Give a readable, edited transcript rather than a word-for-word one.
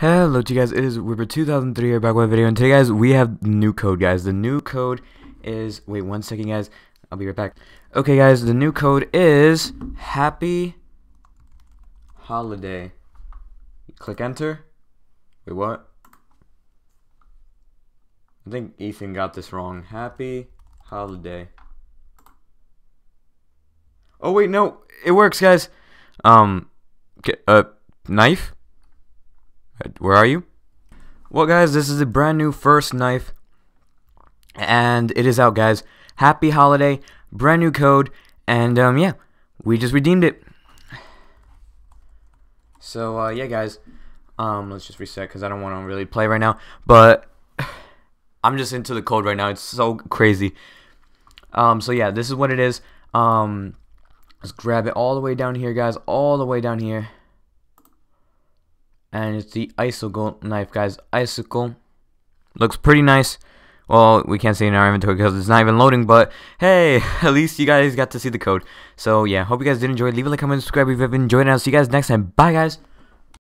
Hello to you guys, it is WeirdBread2003 here, back with a video, and today guys, we have new code guys. The new code is, wait one second guys, I'll be right back. Okay guys, the new code is Happy Holiday. Click enter. Wait, what? I think Ethan got this wrong. Happy Holiday. Oh wait, no, it works guys. Knife? Where are you? Well guys, this is a brand new first knife and it is out guys. Happy Holiday, brand new code, and yeah, we just redeemed it. So yeah guys, let's just reset because I don't want to really play right now, but I'm just into the code right now. It's so crazy. So yeah, this is what it is. Let's grab it all the way down here guys, all the way down here. And it's the icicle knife guys. Icicle looks pretty nice. Well, we can't see it in our inventory because it's not even loading, but hey, at least you guys got to see the code. So yeah, hope you guys did enjoy. Leave a like, comment, subscribe if you have enjoyed it. I'll see you guys next time. Bye guys.